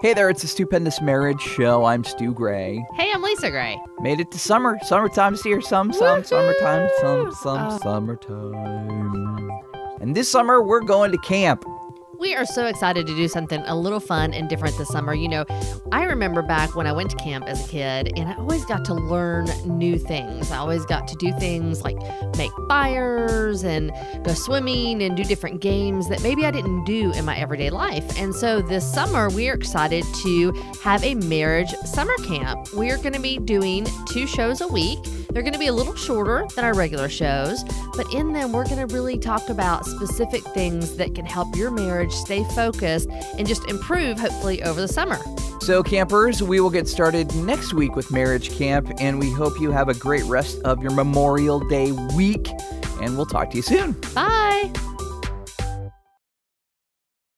Hey there, it's the Stupendous Marriage Show. I'm Stu Gray. Hey, I'm Lisa Gray. Made it to summer. Summertime's here. Summertime. And this summer, we're going to camp. We are so excited to do something a little fun and different this summer. You know, I remember back when I went to camp as a kid, and I always got to learn new things. I always got to do things like make fires and go swimming and do different games that maybe I didn't do in my everyday life. And so this summer, we are excited to have a marriage summer camp. We are going to be doing 2 shows a week. They're going to be a little shorter than our regular shows, but in them, we're going to really talk about specific things that can help your marriage stay focused and just improve, hopefully, over the summer. So campers, we will get started next week with Marriage Camp, and we hope you have a great rest of your Memorial Day week, and we'll talk to you soon. Bye.